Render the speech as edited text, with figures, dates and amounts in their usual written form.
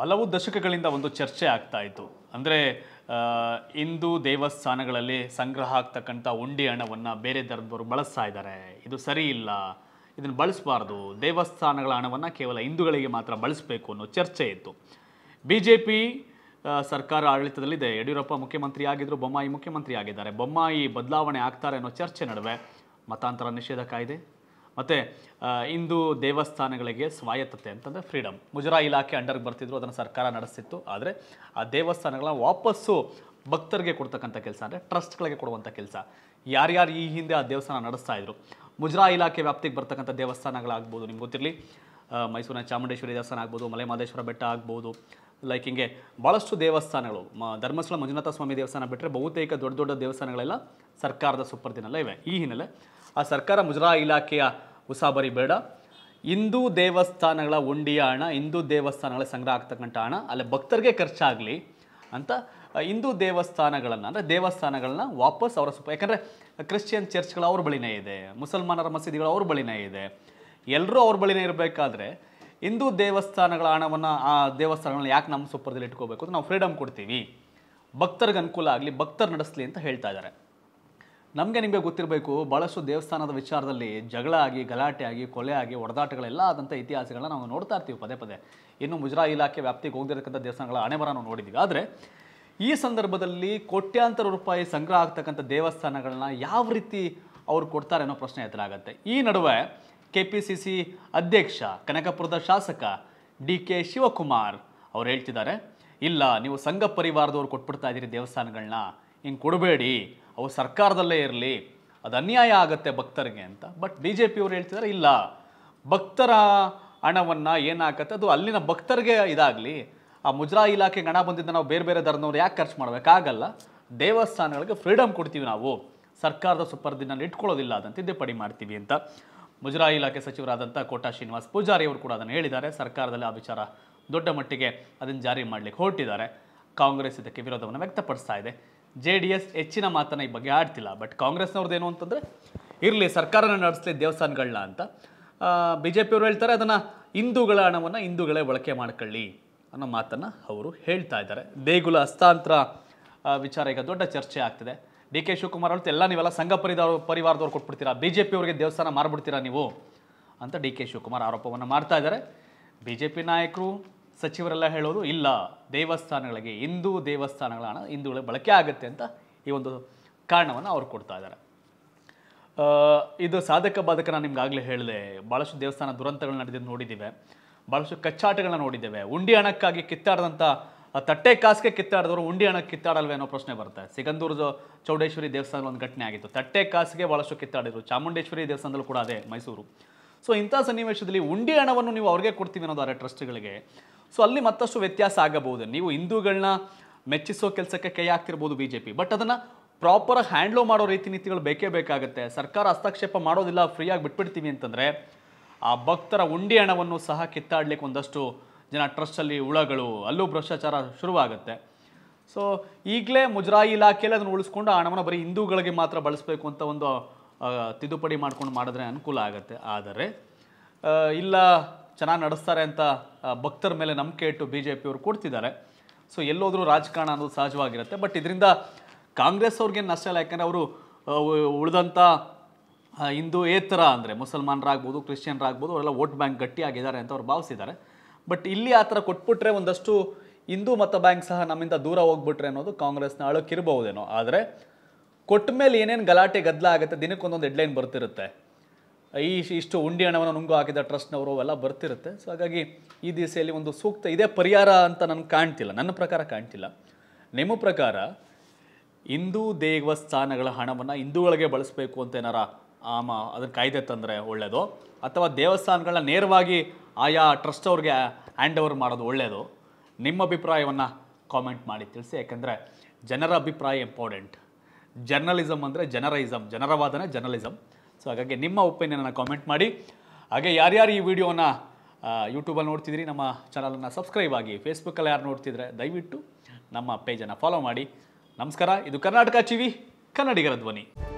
ಹಲವು ದಶಕಗಳಿಂದ ಒಂದು ಚರ್ಚೆ ಆಗ್ತಾ ಇತ್ತು ಅಂದ್ರೆ ಹಿಂದೂ ದೇವಸ್ಥಾನಗಳಲ್ಲಿ ಸಂಗ್ರಹ ಆಗತಕ್ಕಂತ ಉಂಡಿ ಹಣವನ್ನು ಬೇರೆ ಧರ್ಮದವರು ಬಳಸ್ತಾ ಇದ್ದಾರೆ, ಇದು ಸರಿ ಇಲ್ಲ, ಇದನ್ನ ಬಳಸಬಾರದು, ದೇವಸ್ಥಾನಗಳ ಹಣವನ್ನು ಕೇವಲ ಹಿಂದೂಗಳಿಗೆ ಮಾತ್ರ ಬಳಸಬೇಕು ಅನ್ನೋ ಚರ್ಚೆ ಇತ್ತು. ಬಿಜೆಪಿ ಸರ್ಕಾರ ಆಡಳಿತದಲ್ಲಿದೆ, ಯಡಿಯೂರಪ್ಪ ಮುಖ್ಯಮಂತ್ರಿ ಆಗಿದ್ರು, ಬೊಮ್ಮಾಯಿ ಮುಖ್ಯಮಂತ್ರಿ ಆಗಿದ್ದಾರೆ, ಬೊಮ್ಮಾಯಿ ಬದಲಾವಣೆ ಆಗ್ತಾರೆ ಅನ್ನೋ ಚರ್ಚೆ ನಡುವೆ ಮತಾಂತರ ನಿಷೇಧ ಕಾಯ್ದೆ ಮತ್ತೆ ಹಿಂದೂ ದೇವಸ್ಥಾನಗಳಿಗೆ ಸ್ವಾಯತ್ತತೆ ಅಂತಂದರೆ ಫ್ರೀಡಮ್ ಮುಜರಾ ಇಲಾಖೆ ಅಂಡರ್ಗೆ ಬರ್ತಿದ್ರು, ಅದನ್ನು ಸರ್ಕಾರ ನಡೆಸ್ತಿತ್ತು. ಆದರೆ ಆ ದೇವಸ್ಥಾನಗಳ ವಾಪಸ್ಸು ಭಕ್ತರಿಗೆ ಕೊಡ್ತಕ್ಕಂಥ ಕೆಲಸ ಅಂದರೆ ಟ್ರಸ್ಟ್ಗಳಿಗೆ ಕೊಡುವಂಥ ಕೆಲಸ, ಯಾರ್ಯಾರು ಈ ಹಿಂದೆ ಆ ದೇವಸ್ಥಾನ ನಡೆಸ್ತಾ ಇದ್ರು, ಮುಜರಾ ಇಲಾಖೆ ವ್ಯಾಪ್ತಿಗೆ ಬರ್ತಕ್ಕಂಥ ದೇವಸ್ಥಾನಗಳಾಗ್ಬೋದು, ನಿಮ್ಗೆ ಗೊತ್ತಿರಲಿ ಮೈಸೂರಿನ ಚಾಮುಂಡೇಶ್ವರಿ ದೇವಸ್ಥಾನ ಆಗ್ಬೋದು, ಮಲೆಮಹದೇಶ್ವರ ಬೆಟ್ಟ ಆಗ್ಬೋದು, ಲೈಕ್ ಹಿಂಗೆ ಭಾಳಷ್ಟು ದೇವಸ್ಥಾನಗಳು, ಧರ್ಮಸ್ಥಳ ಮಂಜುನಾಥ ಸ್ವಾಮಿ ದೇವಸ್ಥಾನ ಬಿಟ್ಟರೆ ಬಹುತೇಕ ದೊಡ್ಡ ದೊಡ್ಡ ದೇವಸ್ಥಾನಗಳೆಲ್ಲ ಸರ್ಕಾರದ ಸುಪರ್ದಿನಲ್ಲೇ ಇವೆ. ಈ ಹಿನ್ನೆಲೆ ಆ ಸರ್ಕಾರ ಮುಜರಾ ಇಲಾಖೆಯ ಉಸಾಬರಿ ಬೇಡ, ಹಿಂದೂ ದೇವಸ್ಥಾನಗಳ ಉಂಡಿಯ ಹಣ, ಹಿಂದೂ ದೇವಸ್ಥಾನಗಳ ಸಂಗ್ರಹ ಆಗ್ತಕ್ಕಂಥ ಹಣ ಅಲ್ಲೇ ಭಕ್ತರಿಗೆ ಖರ್ಚಾಗಲಿ ಅಂತ ಹಿಂದೂ ದೇವಸ್ಥಾನಗಳನ್ನು ಅಂದರೆ ದೇವಸ್ಥಾನಗಳನ್ನ ವಾಪಸ್ ಅವರ ಯಾಕಂದರೆ ಕ್ರಿಶ್ಚಿಯನ್ ಚರ್ಚ್ಗಳು ಅವ್ರ ಬಳಿನೇ ಇದೆ, ಮುಸಲ್ಮಾನರ ಮಸೀದಿಗಳು ಅವ್ರ ಬಳಿನೇ ಇದೆ, ಎಲ್ಲರೂ ಅವ್ರ ಬಳಿನೇ ಇರಬೇಕಾದ್ರೆ ಹಿಂದೂ ದೇವಸ್ಥಾನಗಳ ಹಣವನ್ನು ಆ ದೇವಸ್ಥಾನಗಳನ್ನ ಯಾಕೆ ನಮ್ಮ ಸುಪರ್ದಲ್ಲಿ ಇಟ್ಕೋಬೇಕು ಅಂತ ನಾವು ಫ್ರೀಡಮ್ ಕೊಡ್ತೀವಿ, ಭಕ್ತರಿಗೆ ಅನುಕೂಲ ಆಗಲಿ, ಭಕ್ತರು ನಡೆಸಲಿ ಅಂತ ಹೇಳ್ತಾ ಇದ್ದಾರೆ. ನಿಮಗೆ ಗೊತ್ತಿರಬೇಕು, ಭಾಳಷ್ಟು ದೇವಸ್ಥಾನದ ವಿಚಾರದಲ್ಲಿ ಜಗಳ ಆಗಿ, ಗಲಾಟೆ ಆಗಿ, ಕೊಲೆ ಆಗಿ, ಹೊಡೆದಾಟಗಳೆಲ್ಲ ಆದಂಥ ಇತಿಹಾಸಗಳನ್ನ ನಾವು ನೋಡ್ತಾ ಇರ್ತೀವಿ ಪದೇ ಪದೇ. ಇನ್ನು ಮುಜರಾ ಇಲಾಖೆ ವ್ಯಾಪ್ತಿಗೆ ಹೋಗದಿರತಕ್ಕಂಥ ದೇವಸ್ಥಾನಗಳ ಹಣೆಬರ ನಾವು ನೋಡಿದ್ದೀವಿ. ಆದರೆ ಈ ಸಂದರ್ಭದಲ್ಲಿ ಕೋಟ್ಯಾಂತರ ರೂಪಾಯಿ ಸಂಗ್ರಹ ಆಗ್ತಕ್ಕಂಥ ದೇವಸ್ಥಾನಗಳನ್ನ ಯಾವ ರೀತಿ ಅವ್ರು ಕೊಡ್ತಾರೆ ಅನ್ನೋ ಪ್ರಶ್ನೆ ಎದುರಾಗುತ್ತೆ. ಈ ನಡುವೆ KPCC ಅಧ್ಯಕ್ಷ, ಕನಕಪುರದ ಶಾಸಕ DK ಶಿವಕುಮಾರ್ ಅವ್ರು ಹೇಳ್ತಿದ್ದಾರೆ, ಇಲ್ಲ ನೀವು ಸಂಘ ಪರಿವಾರದವ್ರು ಕೊಟ್ಬಿಡ್ತಾ ಇದ್ದೀರಿ ದೇವಸ್ಥಾನಗಳನ್ನ, ಹಿಂಗೆ ಕೊಡಬೇಡಿ, ಅವು ಸರ್ಕಾರದಲ್ಲೇ ಇರಲಿ, ಅದು ಅನ್ಯಾಯ ಆಗುತ್ತೆ ಭಕ್ತರಿಗೆ ಅಂತ. ಬಟ್ BJPಯವರು ಹೇಳ್ತಿದ್ದಾರೆ, ಇಲ್ಲ, ಭಕ್ತರ ಹಣವನ್ನು ಏನಾಗತ್ತೆ ಅದು ಅಲ್ಲಿನ ಭಕ್ತರಿಗೆ ಇದಾಗಲಿ, ಆ ಮುಜರಾ ಇಲಾಖೆಗೆ ಹಣ ಬಂದಿದ್ದ ನಾವು ಬೇರೆ ಬೇರೆ ಧರ್ಮದವ್ರು ಯಾಕೆ ಖರ್ಚು ಮಾಡಬೇಕಾಗಲ್ಲ, ದೇವಸ್ಥಾನಗಳಿಗೆ ಫ್ರೀಡಮ್ ಕೊಡ್ತೀವಿ, ನಾವು ಸರ್ಕಾರದ ಸುಪರ್ದಿನಲ್ಲಿ ಇಟ್ಕೊಳ್ಳೋದಿಲ್ಲ, ಅದನ್ನು ತಿದ್ದುಪಡಿ ಮಾಡ್ತೀವಿ ಅಂತ ಮುಜರಾ ಇಲಾಖೆ ಸಚಿವರಾದಂಥ ಕೋಟಾ ಶ್ರೀನಿವಾಸ್ ಪೂಜಾರಿ ಅವರು ಕೂಡ ಅದನ್ನು ಹೇಳಿದ್ದಾರೆ. ಸರ್ಕಾರದಲ್ಲಿ ಆ ವಿಚಾರ ದೊಡ್ಡ ಮಟ್ಟಿಗೆ ಅದನ್ನು ಜಾರಿ ಮಾಡಲಿಕ್ಕೆ ಹೊರಟಿದ್ದಾರೆ. ಕಾಂಗ್ರೆಸ್ ಇದಕ್ಕೆ ವಿರೋಧವನ್ನು ವ್ಯಕ್ತಪಡಿಸ್ತಾ ಇದೆ. JDS ಹೆಚ್ಚಿನ ಮಾತನ್ನು ಈ ಬಗ್ಗೆ ಆಡ್ತಿಲ್ಲ. ಬಟ್ ಕಾಂಗ್ರೆಸ್ನವ್ರದ್ದು ಏನು ಅಂತಂದರೆ, ಇರಲಿ ಸರ್ಕಾರನ ನಡೆಸಲಿ ದೇವಸ್ಥಾನಗಳನ್ನ ಅಂತ. BJPಯವರು ಹೇಳ್ತಾರೆ, ಅದನ್ನು ಹಿಂದೂಗಳ ಹಣವನ್ನು ಹಿಂದೂಗಳೇ ಬಳಕೆ ಮಾಡ್ಕೊಳ್ಳಿ ಅನ್ನೋ ಮಾತನ್ನು ಅವರು ಹೇಳ್ತಾ ಇದ್ದಾರೆ. ದೇಗುಲ ಹಸ್ತಾಂತರ ವಿಚಾರ ಈಗ ದೊಡ್ಡ ಚರ್ಚೆ ಆಗ್ತಿದೆ. DK ಶಿವಕುಮಾರ್ ಅವರು, ಎಲ್ಲ ನೀವೆಲ್ಲ ಸಂಘ ಪರಿವಾರದವ್ರು ಕೊಟ್ಬಿಡ್ತೀರಾ, BJPಯವರಿಗೆ ದೇವಸ್ಥಾನ ಮಾರ್ಬಿಡ್ತೀರಾ ನೀವು ಅಂತ DK ಶಿವಕುಮಾರ್ ಆರೋಪವನ್ನು ಮಾಡ್ತಾ ಇದ್ದಾರೆ. BJP ನಾಯಕರು, ಸಚಿವರೆಲ್ಲ ಹೇಳೋದು, ಇಲ್ಲ, ದೇವಸ್ಥಾನಗಳಿಗೆ, ಹಿಂದೂ ದೇವಸ್ಥಾನಗಳ ಹಣ ಹಿಂದೂಗಳಿಗೆ ಬಳಕೆ ಆಗುತ್ತೆ ಅಂತ ಈ ಒಂದು ಕಾರಣವನ್ನು ಅವ್ರು ಕೊಡ್ತಾ ಇದ್ದಾರೆ. ಇದು ಸಾಧಕ ಬಾಧಕ. ನಾನು ನಿಮ್ಗಾಗಲೇ ಹೇಳಿದೆ, ಭಾಳಷ್ಟು ದೇವಸ್ಥಾನ ದುರಂತಗಳು ನಡೆದಿದ್ದು ನೋಡಿದ್ದೀವಿ, ಭಾಳಷ್ಟು ಕಚ್ಚಾಟಗಳನ್ನ ನೋಡಿದ್ದೇವೆ. ಉಂಡಿ ಹಣಕ್ಕಾಗಿ ಕಿತ್ತಾಡದಂಥ, ತಟ್ಟೆ ಕಾಸಿಗೆ ಕಿತ್ತಾಡಿದವರು ಉಂಡಿ ಹಣಕ್ಕೆ ಕಿತ್ತಾಡಲ್ವೇ ಅನ್ನೋ ಪ್ರಶ್ನೆ ಬರುತ್ತೆ. ಸಿಗಂದೂರು ಚೌಡೇಶ್ವರಿ ದೇವಸ್ಥಾನದಲ್ಲಿ ಒಂದು ಘಟನೆ ಆಗಿತ್ತು, ತಟ್ಟೆ ಕಾಸಿಗೆ ಭಾಳಷ್ಟು ಕಿತ್ತಾಡಿದರು. ಚಾಮುಂಡೇಶ್ವರಿ ದೇವಸ್ಥಾನದಲ್ಲೂ ಕೂಡ ಅದೇ, ಮೈಸೂರು. ಸೊ ಇಂಥ ಸನ್ನಿವೇಶದಲ್ಲಿ ಉಂಡಿ ಹಣವನ್ನು ನೀವು ಅವ್ರಿಗೆ ಕೊಡ್ತೀವಿ ಅನ್ನೋದು ಆದರೆ ಟ್ರಸ್ಟ್ಗಳಿಗೆ, ಸೊ ಅಲ್ಲಿ ಮತ್ತಷ್ಟು ವ್ಯತ್ಯಾಸ ಆಗಬಹುದು. ನೀವು ಹಿಂದೂಗಳನ್ನ ಮೆಚ್ಚಿಸೋ ಕೆಲಸಕ್ಕೆ ಕೈ ಹಾಕ್ತಿರ್ಬೋದು BJP, ಬಟ್ ಅದನ್ನು ಪ್ರಾಪರ್ ಹ್ಯಾಂಡ್ಲೋ ಮಾಡೋ ರೀತಿ ನೀತಿಗಳು ಬೇಕೇ ಬೇಕಾಗುತ್ತೆ. ಸರ್ಕಾರ ಹಸ್ತಕ್ಷೇಪ ಮಾಡೋದಿಲ್ಲ, ಫ್ರೀಯಾಗಿ ಬಿಟ್ಬಿಡ್ತೀವಿ ಅಂತಂದರೆ ಆ ಭಕ್ತರ ಉಂಡಿ ಹಣವನ್ನು ಸಹ ಕಿತ್ತಾಡ್ಲಿಕ್ಕೆ ಒಂದಷ್ಟು ಜನ ಟ್ರಸ್ಟಲ್ಲಿ ಉಳಗಳು, ಅಲ್ಲೂ ಭ್ರಷ್ಟಾಚಾರ ಶುರುವಾಗುತ್ತೆ. ಸೊ ಈಗಲೇ ಮುಜರಾ ಇಲಾಖೆಯಲ್ಲಿ ಅದನ್ನು ಉಳಿಸ್ಕೊಂಡು ಆ ಹಣವನ್ನು ಬರೀ ಹಿಂದೂಗಳಿಗೆ ಮಾತ್ರ ಬಳಸಬೇಕು ಅಂತ ಒಂದು ತಿದ್ದುಪಡಿ ಮಾಡ್ಕೊಂಡು ಮಾಡಿದ್ರೆ ಅನುಕೂಲ ಆಗುತ್ತೆ. ಆದರೆ ಇಲ್ಲ, ಚೆನ್ನಾಗಿ ನಡೆಸ್ತಾರೆ ಅಂತ ಭಕ್ತರ ಮೇಲೆ ನಂಬಿಕೆ ಇಟ್ಟು BJPಯವರು ಕೊಡ್ತಿದ್ದಾರೆ. ಸೊ ಎಲ್ಲೋದ್ರೂ ರಾಜಕಾರಣ ಅನ್ನೋದು ಸಹಜವಾಗಿರುತ್ತೆ. ಬಟ್ ಇದರಿಂದ ಕಾಂಗ್ರೆಸ್ ಅವ್ರಿಗೇನು ನಷ್ಟ ಇಲ್ಲ, ಯಾಕಂದರೆ ಅವರು ಉಳಿದಂಥ ಹಿಂದೂಯೇತರ ಅಂದರೆ ಮುಸಲ್ಮಾನರಾಗ್ಬೋದು, ಕ್ರಿಶ್ಚಿಯನ್ರಾಗ್ಬೋದು, ಅವರೆಲ್ಲ ವೋಟ್ ಬ್ಯಾಂಕ್ ಗಟ್ಟಿಯಾಗಿದ್ದಾರೆ ಅಂತ ಅವ್ರು ಭಾವಿಸಿದ್ದಾರೆ. ಬಟ್ ಇಲ್ಲಿ ಆ ಥರ ಕೊಟ್ಬಿಟ್ರೆ ಒಂದಷ್ಟು ಹಿಂದೂ ಮತ ಬ್ಯಾಂಕ್ ಸಹ ನಮ್ಮಿಂದ ದೂರ ಹೋಗ್ಬಿಟ್ರೆ ಅನ್ನೋದು ಕಾಂಗ್ರೆಸ್ನ ಅಳಕ್ಕಿರ್ಬೋದೇನೋ. ಆದರೆ ಕೊಟ್ಟ ಮೇಲೆ ಏನೇನು ಗಲಾಟೆ ಗದ್ದಲ ಆಗುತ್ತೆ, ದಿನಕ್ಕೊಂದೊಂದು ಹೆಡ್ಲೈನ್ ಬರ್ತಿರುತ್ತೆ, ಇಷ್ಟು ಉಂಡಿ ಹಣವನ್ನು ನುಂಗು ಹಾಕಿದ ಟ್ರಸ್ಟ್ನವರು ಎಲ್ಲ ಬರ್ತಿರುತ್ತೆ. ಸೊ ಹಾಗಾಗಿ ಈ ದಿಸೆಯಲ್ಲಿ ಒಂದು ಸೂಕ್ತ ಇದೇ ಪರಿಹಾರ ಅಂತ ನನಗೆ ಕಾಣ್ತಿಲ್ಲ, ನನ್ನ ಪ್ರಕಾರ ಕಾಣ್ತಿಲ್ಲ. ನಿಮ್ಮ ಪ್ರಕಾರ ಹಿಂದೂ ದೇವಸ್ಥಾನಗಳ ಹಣವನ್ನು ಹಿಂದೂಗಳಿಗೆ ಬಳಸಬೇಕು ಅಂತ ಏನಾರ ಅದರ ಕಾಯ್ದೆ ತಂದರೆ ಒಳ್ಳೆಯದು, ಅಥವಾ ದೇವಸ್ಥಾನಗಳನ್ನ ನೇರವಾಗಿ ಆಯಾ ಟ್ರಸ್ಟ್ ಅವ್ರಿಗೆ ಹ್ಯಾಂಡ್ ಓವರ್ ಮಾಡೋದು ಒಳ್ಳೆಯದು? ನಿಮ್ಮ ಅಭಿಪ್ರಾಯವನ್ನು ಕಾಮೆಂಟ್ ಮಾಡಿ ತಿಳಿಸಿ. ಯಾಕೆಂದರೆ ಜನರ ಅಭಿಪ್ರಾಯ ಇಂಪಾರ್ಟೆಂಟ್. ಜರ್ನಲಿಸಮ್ ಅಂದರೆ ಜನರೈಸಮ್, ಜನರವಾದನೆ ಜರ್ನಲಿಸಮ್. ಸೊ ಹಾಗಾಗಿ ನಿಮ್ಮ ಒಪಿನಿಯನನ್ನು ಕಾಮೆಂಟ್ ಮಾಡಿ. ಹಾಗೆ ಯಾರ್ಯಾರು ಈ ವಿಡಿಯೋನ ಯೂಟ್ಯೂಬಲ್ಲಿ ನೋಡ್ತಿದ್ದೀರಿ, ನಮ್ಮ ಚಾನಲನ್ನು ಸಬ್ಸ್ಕ್ರೈಬ್ ಆಗಿ. ಫೇಸ್ಬುಕ್ಕಲ್ಲಿ ಯಾರು ನೋಡ್ತಿದ್ರೆ ದಯವಿಟ್ಟು ನಮ್ಮ ಪೇಜನ್ನು ಫಾಲೋ ಮಾಡಿ. ನಮಸ್ಕಾರ. ಇದು ಕರ್ನಾಟಕ TV, ಕನ್ನಡಿಗರ ಧ್ವನಿ.